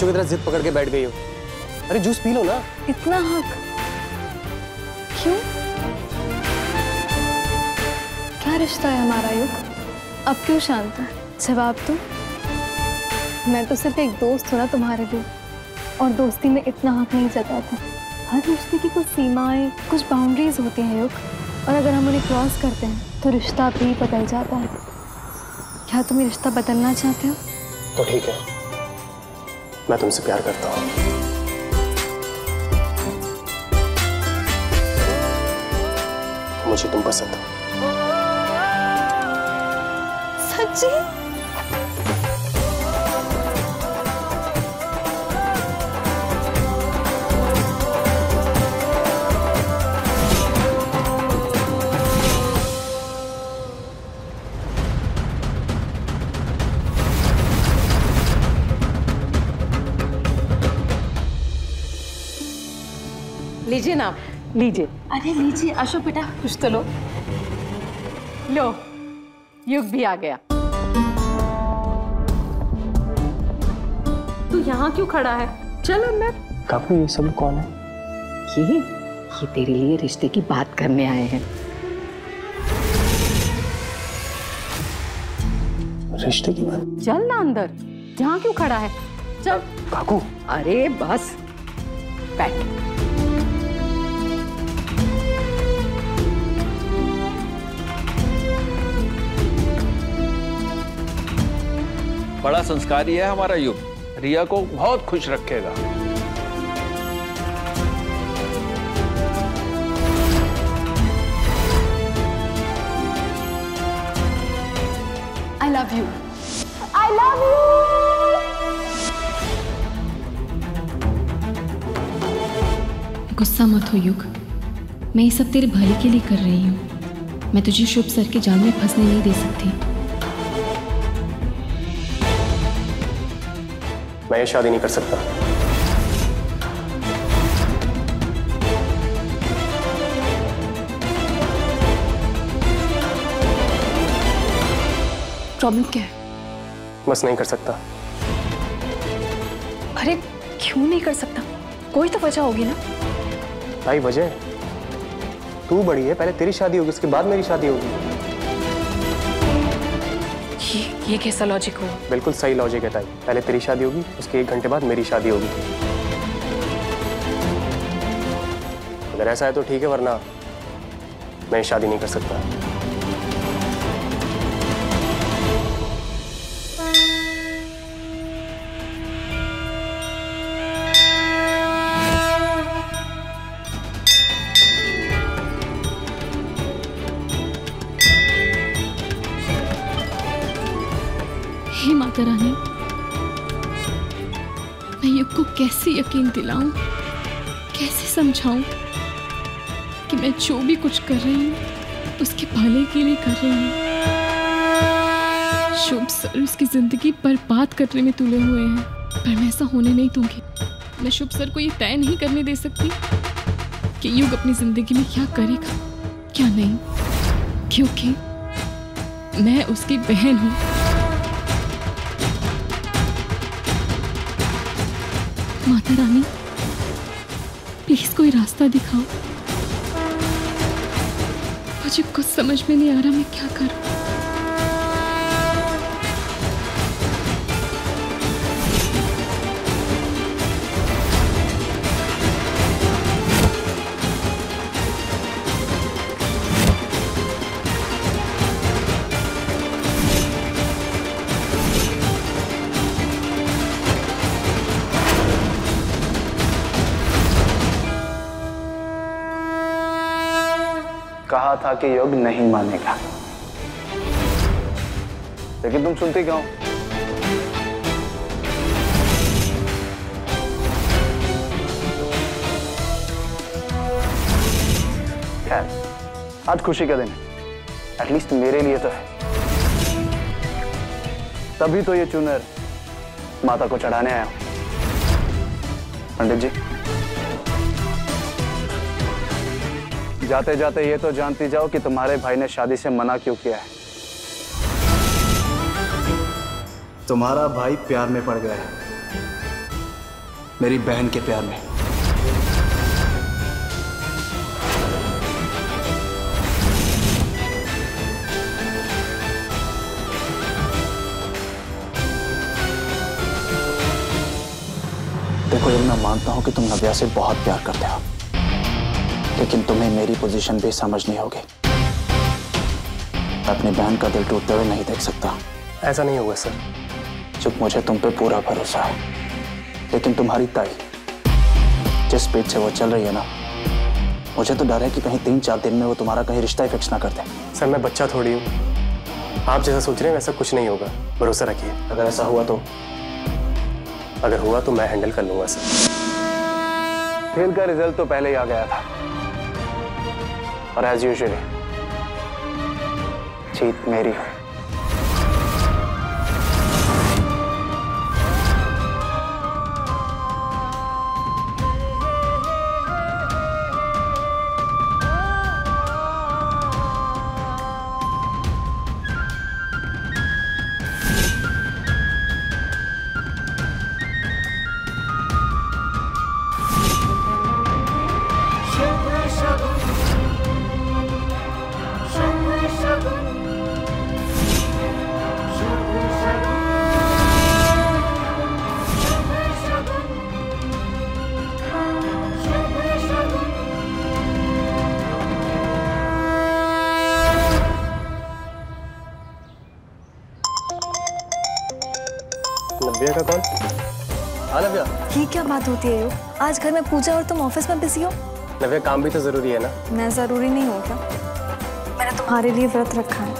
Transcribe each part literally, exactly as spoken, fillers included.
बच्चों की तरह जिद पकड़ के बैठ गई हो। अरे जूस पी लो ना। इतना हक क्यों? क्या रिश्ता है हमारा युग? अब क्यों शांत है? जवाब दो। मैं तो सिर्फ एक दोस्त हूँ ना तुम्हारे लिए, और दोस्ती में इतना हक नहीं जताता। हर रिश्ते की कुछ सीमाएं, कुछ बाउंड्रीज होती हैं युग, और अगर हम उन्हें क्रॉस करते हैं तो रिश्ता भी बदल जाता है। क्या तुम ये रिश्ता बदलना चाहते हो? तो ठीक है, मैं तुमसे प्यार करता हूँ। मुझे तुम पसंद हो। सच्ची? लीजिए ना, लीजिए। अरे लीजिए अशोक बेटा, कुछ तो लो। लो, युग भी आ गया। तू यहाँ क्यों खड़ा है? चल अंदर। काफी ये सब कौन है? ये ये तेरे लिए रिश्ते की बात करने आए हैं। रिश्ते की बात? चल ना अंदर। यहाँ क्यों खड़ा है? चल। काकू। अरे बस बैठ। बड़ा संस्कारी है हमारा युग, रिया को बहुत खुश रखेगा। I love you. I love you. गुस्सा मत हो युग, मैं ये सब तेरे भले के लिए कर रही हूँ। मैं तुझे शुभ सर के जाल में फंसने नहीं दे सकती। मैं ये शादी नहीं कर सकता। प्रॉब्लम क्या है? बस नहीं कर सकता। अरे क्यों नहीं कर सकता? कोई तो वजह होगी ना। भाई वजह? तू बड़ी है, पहले तेरी शादी होगी, उसके बाद मेरी शादी होगी। ये कैसा लॉजिक हो? बिल्कुल सही लॉजिक है ताई। पहले तेरी शादी होगी, उसके एक घंटे बाद मेरी शादी होगी। अगर ऐसा है तो ठीक है, वरना मैं शादी नहीं कर सकता। हे माता रानी, मैं युग को कैसे यकीन दिलाऊं, कैसे समझाऊं कि मैं जो भी कुछ कर रही हूँ उसके भले के लिए कर रही हूँ। शुभ सर उसकी जिंदगी बर्बाद करने में तुले हुए हैं, पर मैं ऐसा होने नहीं दूंगी। मैं शुभ सर को ये तय नहीं करने दे सकती कि युग अपनी जिंदगी में क्या करेगा क्या नहीं, क्योंकि मैं उसकी बहन हूँ। माता रानी, प्लीज कोई रास्ता दिखाओ। मुझे कुछ समझ में नहीं आ रहा मैं क्या करूं। कहा था कि युग नहीं मानेगा, लेकिन तुम सुनते क्यों? खैर, आज खुशी का दिन है, एटलीस्ट मेरे लिए तो है। तभी तो ये चुनर माता को चढ़ाने आया। पंडित जी, जाते जाते ये तो जानती जाओ कि तुम्हारे भाई ने शादी से मना क्यों किया है। तुम्हारा भाई प्यार में पड़ गया है, मेरी बहन के प्यार में। देखो, ये मैं मानता हूं कि तुम नव्या से बहुत प्यार करते हो, लेकिन तुम्हें मेरी पोजीशन भी समझनी होगी। अपनी बहन का दिल टूटते हुए नहीं देख सकता। ऐसा नहीं होगा सर। चुप, मुझे तुम पे पूरा भरोसा है, लेकिन तुम्हारी ताई जिस स्पीड से वो चल रही है ना, मुझे तो डर है कि कहीं तीन चार दिन में वो तुम्हारा कहीं रिश्ता ही फिक्स ना कर दे। सर, मैं बच्चा थोड़ी हूँ। आप जैसा सोच रहे हैं वैसा कुछ नहीं होगा, भरोसा रखिए। अगर ऐसा हुआ तो अगर हुआ तो मैं हैंडल कर लूंगा सर। खेल का रिजल्ट तो पहले ही आ गया था, और एज यूजुअल जीत मेरी है। नव्या का कॉल। हाँ नव्या, ये क्या बात होती है? यो आज घर में पूजा और तुम ऑफिस में बिजी हो। नव्या, काम भी तो जरूरी है ना। मैं जरूरी नहीं हूँ क्या? मैंने तुम्हारे लिए व्रत रखा है।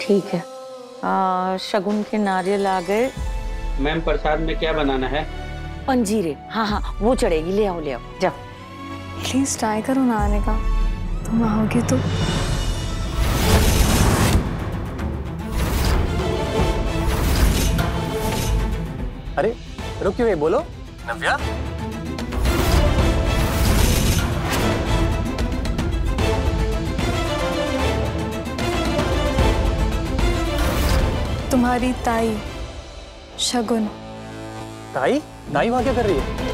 ठीक है। आ, शगुन के नारियल आ गए। मैम, प्रसाद में क्या बनाना है? अंजीरे। हाँ हाँ, वो चढ़ेगी। ले आओ ले आओ। जाओ, प्लीज ट्राई करो ना आने का। तुम आओगे तो अरे रुकी हुई, बोलो नव्या। तुम्हारी ताई शगुन। ताई? ताई वहां क्या कर रही है?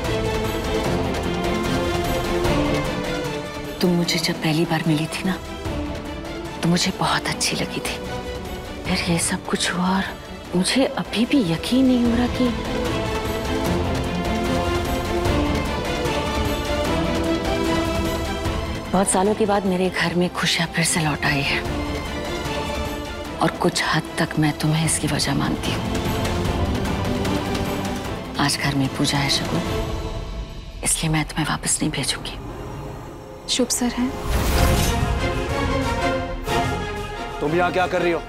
तुम मुझे जब पहली बार मिली थी ना, तो मुझे बहुत अच्छी लगी थी। फिर ये सब कुछ हुआ और मुझे अभी भी यकीन नहीं हो रहा कि बहुत सालों के बाद मेरे घर में खुशियां फिर से लौट आई है, और कुछ हद तक मैं तुम्हें इसकी वजह मानती हूँ। आज घर में पूजा है शगुन, इसलिए मैं तुम्हें वापस नहीं भेजूंगी। शुभ सर है। तुम यहाँ क्या कर रही हो?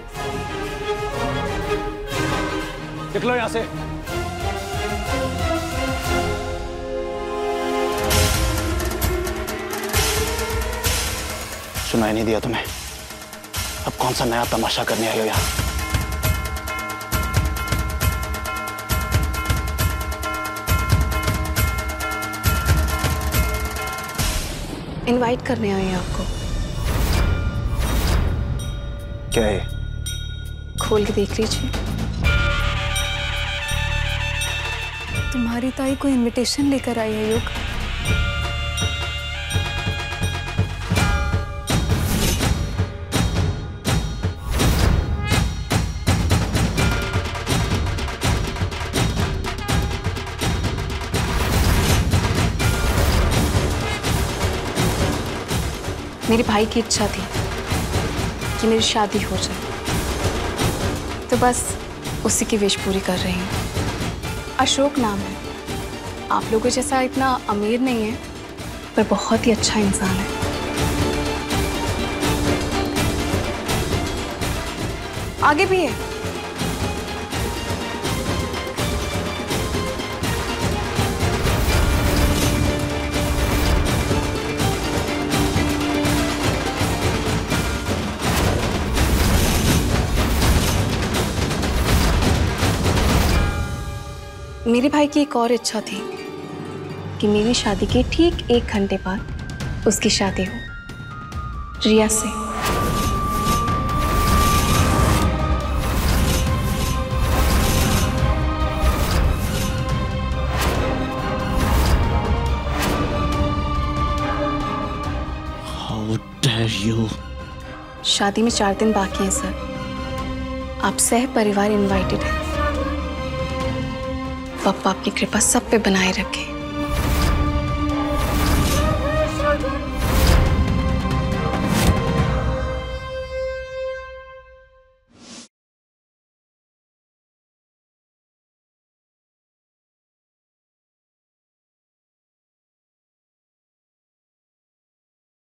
निकलो यहाँ से। सुनाई नहीं दिया तुम्हें? अब कौन सा नया तमाशा करने आए हो यहाँ? इनवाइट करने आए हैं आपको। क्या है? खोल के देख लीजिए। तुम्हारी ताई कोई इनविटेशन लेकर आई है योग। मेरे भाई की इच्छा थी कि मेरी शादी हो जाए, तो बस उसी की विश पूरी कर रही हूँ। अशोक नाम है। आप लोगों जैसा इतना अमीर नहीं है, पर बहुत ही अच्छा इंसान है। आगे भी है। मेरे भाई की एक और इच्छा थी कि मेरी शादी के ठीक एक घंटे बाद उसकी शादी हो रिया से। you? शादी में चार दिन बाकी हैं सर। आप सह परिवार इनवाइटेड हैं। पापा आपकी कृपा सब पे बनाए रखें।